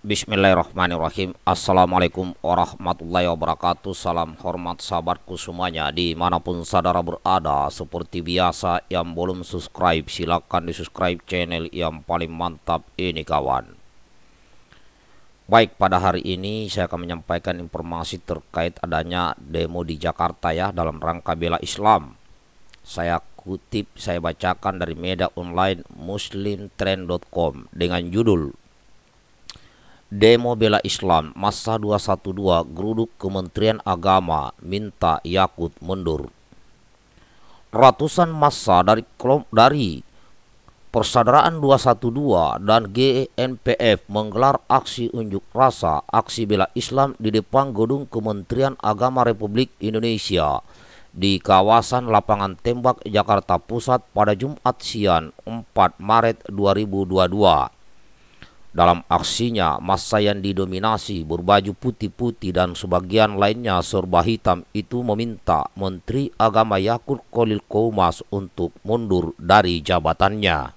Bismillahirrahmanirrahim. Assalamualaikum warahmatullahi wabarakatuh. Salam hormat sahabatku semuanya dimanapun saudara berada. Seperti biasa yang belum subscribe silahkan di subscribe channel yang paling mantap ini kawan. Baik, pada hari ini saya akan menyampaikan informasi terkait adanya demo di Jakarta ya, dalam rangka bela Islam. Saya kutip, saya bacakan dari media online muslimtrend.com dengan judul Demo Bela Islam Massa 212 geruduk Kementerian Agama minta Yaqut mundur. Ratusan massa dari Persaudaraan 212 dan GNPF menggelar aksi unjuk rasa aksi bela Islam di depan gedung Kementerian Agama Republik Indonesia di kawasan Lapangan Tembak Jakarta Pusat pada Jumat siang 4 Maret 2022. Dalam aksinya, massa yang didominasi berbaju putih-putih dan sebagian lainnya serba hitam itu meminta Menteri Agama Yaqut Cholil Qoumas untuk mundur dari jabatannya.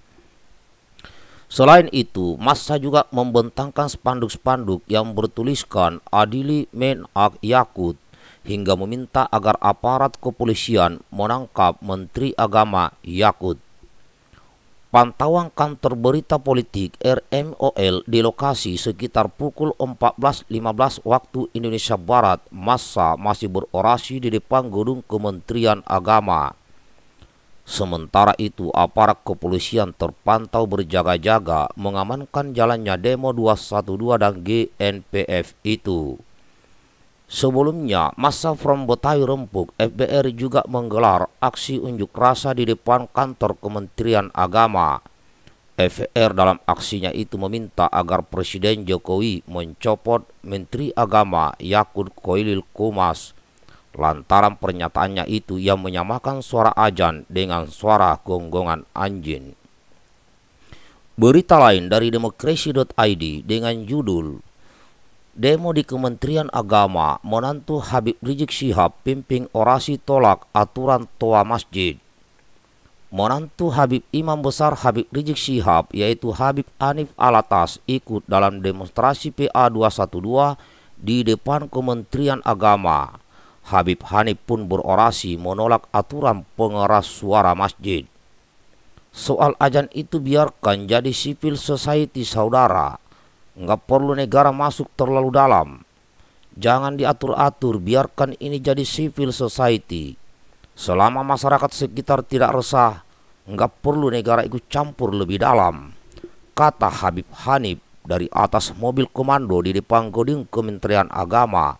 Selain itu, massa juga membentangkan spanduk-spanduk yang bertuliskan Adili Menhak Yaqut hingga meminta agar aparat kepolisian menangkap Menteri Agama Yaqut. Pantauan kantor berita politik RMOL di lokasi sekitar pukul 14.15 waktu Indonesia Barat, massa masih berorasi di depan gedung Kementerian Agama. Sementara itu, aparat kepolisian terpantau berjaga-jaga mengamankan jalannya demo 212 dan GNPF itu. Sebelumnya, massa Front Betawi Rempuk FBR juga menggelar aksi unjuk rasa di depan kantor Kementerian Agama. FBR dalam aksinya itu meminta agar Presiden Jokowi mencopot Menteri Agama Yaqut Cholil Qoumas lantaran pernyataannya itu yang menyamakan suara azan dengan suara gonggongan anjing. Berita lain dari demokrasi.id dengan judul Demo di Kementerian Agama menantu Habib Rizieq Shihab pimpin orasi tolak aturan toa masjid. Menantu Habib Imam Besar Habib Rizieq Shihab yaitu Habib Hanif Alatas ikut dalam demonstrasi PA 212 di depan Kementerian Agama. Habib Hanif pun berorasi menolak aturan pengeras suara masjid. Soal azan itu biarkan jadi civil society saudara. Nggak perlu negara masuk terlalu dalam. Jangan diatur-atur, biarkan ini jadi civil society. Selama masyarakat sekitar tidak resah, nggak perlu negara ikut campur lebih dalam, kata Habib Hanif dari atas mobil komando di depan gedung Kementerian Agama,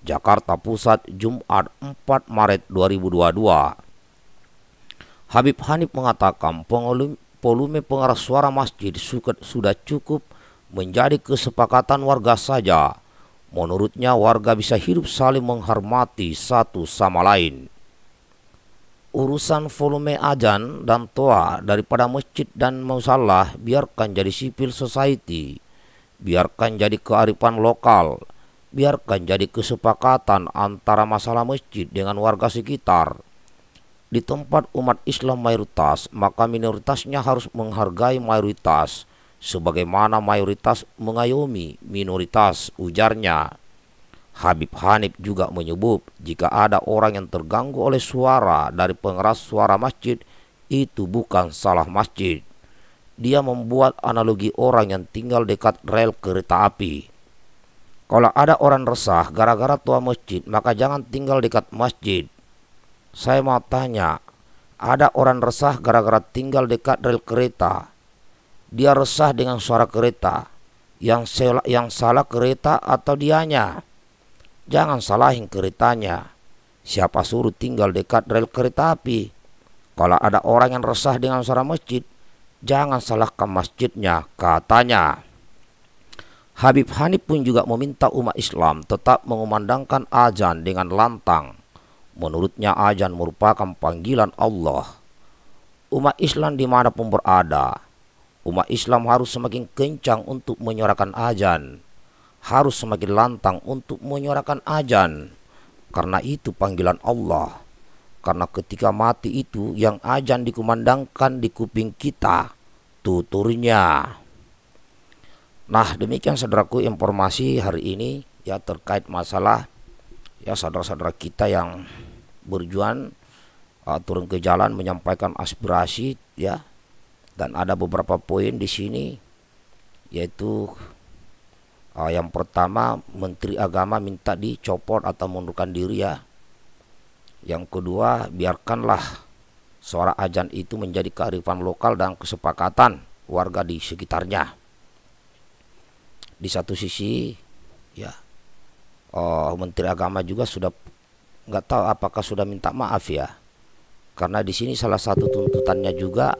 Jakarta Pusat, Jumat 4 Maret 2022. Habib Hanif mengatakan volume pengeras suara masjid sudah cukup menjadi kesepakatan warga saja. Menurutnya warga bisa hidup saling menghormati satu sama lain. Urusan volume azan dan toa daripada masjid dan musala biarkan jadi civil society, biarkan jadi kearifan lokal, biarkan jadi kesepakatan antara masalah masjid dengan warga sekitar. Di tempat umat Islam mayoritas, maka minoritasnya harus menghargai mayoritas sebagaimana mayoritas mengayomi minoritas, ujarnya. Habib Hanif juga menyebut jika ada orang yang terganggu oleh suara dari pengeras suara masjid, itu bukan salah masjid. Dia membuat analogi orang yang tinggal dekat rel kereta api. Kalau ada orang resah gara-gara tua masjid, maka jangan tinggal dekat masjid. Saya mau tanya, ada orang resah gara-gara tinggal dekat rel kereta. Dia resah dengan suara kereta. Yang salah kereta atau dianya? Jangan salahin keretanya. Siapa suruh tinggal dekat rel kereta api? Kalau ada orang yang resah dengan suara masjid, jangan salahkan masjidnya, katanya. Habib Hanif pun juga meminta umat Islam tetap mengumandangkan azan dengan lantang. Menurutnya azan merupakan panggilan Allah. Umat Islam dimanapun berada, umat Islam harus semakin kencang untuk menyuarakan azan, harus semakin lantang untuk menyuarakan azan, karena itu panggilan Allah. Karena ketika mati itu yang azan dikumandangkan di kuping kita, tuturnya. Nah, demikian saudaraku informasi hari ini ya terkait masalah ya saudara-saudara kita yang berjuang turun ke jalan menyampaikan aspirasi ya. Dan ada beberapa poin di sini, yaitu yang pertama, Menteri Agama minta dicopot atau mundurkan diri ya. Yang kedua, biarkanlah suara azan itu menjadi kearifan lokal dan kesepakatan warga di sekitarnya. Di satu sisi ya, Menteri Agama juga sudah, nggak tahu apakah sudah minta maaf ya, karena di sini salah satu tuntutannya juga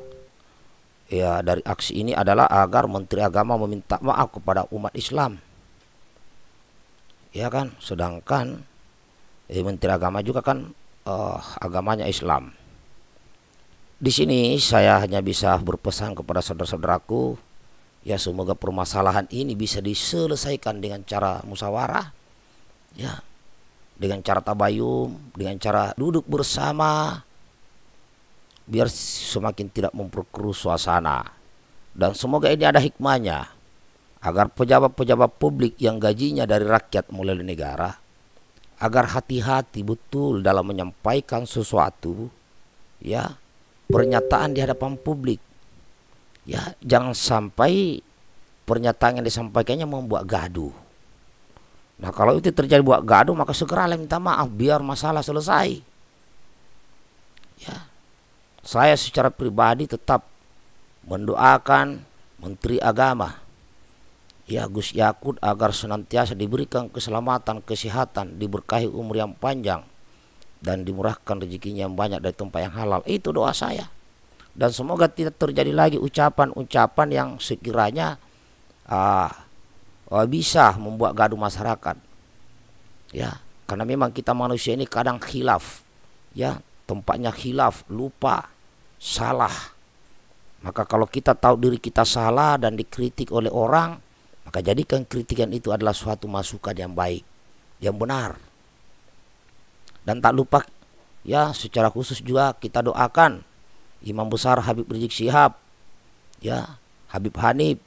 ya dari aksi ini adalah agar Menteri Agama meminta maaf kepada umat Islam ya kan, sedangkan Menteri Agama juga kan agamanya Islam. Di sini saya hanya bisa berpesan kepada saudara-saudaraku ya, semoga permasalahan ini bisa diselesaikan dengan cara musyawarah ya, dengan cara tabayum, dengan cara duduk bersama, biar semakin tidak memperkeruh suasana. Dan semoga ini ada hikmahnya, agar pejabat-pejabat publik yang gajinya dari rakyat mulai dari negara, agar hati-hati betul dalam menyampaikan sesuatu ya, pernyataan di hadapan publik ya, jangan sampai pernyataan yang disampaikannya membuat gaduh. Nah, kalau itu terjadi buat gaduh, maka segeralah minta maaf biar masalah selesai ya. Saya secara pribadi tetap mendoakan Menteri Agama ya, Gus Yaqut, agar senantiasa diberikan keselamatan, kesehatan, diberkahi umur yang panjang, dan dimurahkan rezekinya yang banyak dari tempat yang halal. Itu doa saya. Dan semoga tidak terjadi lagi ucapan-ucapan yang sekiranya bisa membuat gaduh masyarakat ya, karena memang kita manusia ini kadang khilaf ya, tempatnya khilaf, lupa, salah. Maka kalau kita tahu diri kita salah dan dikritik oleh orang, maka jadikan kritikan itu adalah suatu masukan yang baik, yang benar. Dan tak lupa ya, secara khusus juga kita doakan Imam Besar Habib Rizieq Shihab ya, Habib Hanif,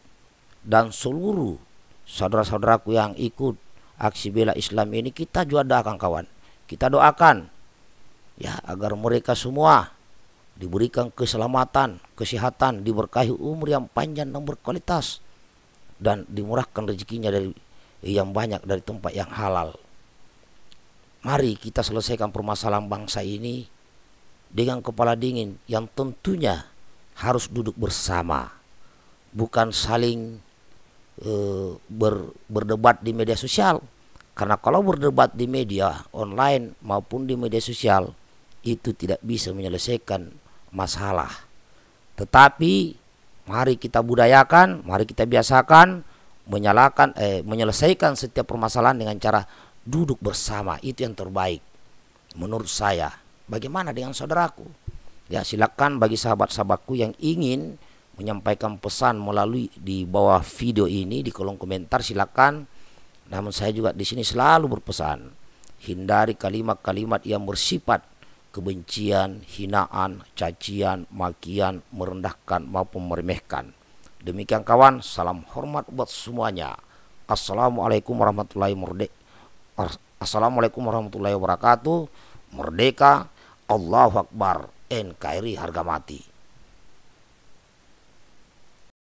dan seluruh saudara-saudaraku yang ikut aksi bela Islam ini. Kita juga doakan kawan, kita doakan ya, agar mereka semua diberikan keselamatan, kesehatan, diberkahi umur yang panjang dan berkualitas, dan dimurahkan rezekinya dari yang banyak dari tempat yang halal. Mari kita selesaikan permasalahan bangsa ini dengan kepala dingin, yang tentunya harus duduk bersama, bukan saling berdebat di media sosial. Karena kalau berdebat di media online maupun di media sosial, itu tidak bisa menyelesaikan masalah. Tetapi mari kita budayakan, mari kita biasakan menyelesaikan setiap permasalahan dengan cara duduk bersama. Itu yang terbaik menurut saya. Bagaimana dengan saudaraku? Ya, silakan bagi sahabat-sahabatku yang ingin menyampaikan pesan melalui di bawah video ini di kolom komentar, silakan. Namun saya juga di sini selalu berpesan, hindari kalimat-kalimat yang bersifat kebencian, hinaan, cacian, makian, merendahkan maupun meremehkan. Demikian kawan, salam hormat buat semuanya. Assalamualaikum warahmatullahi wabarakatuh. Merdeka, Allahu Akbar, NKRI harga mati.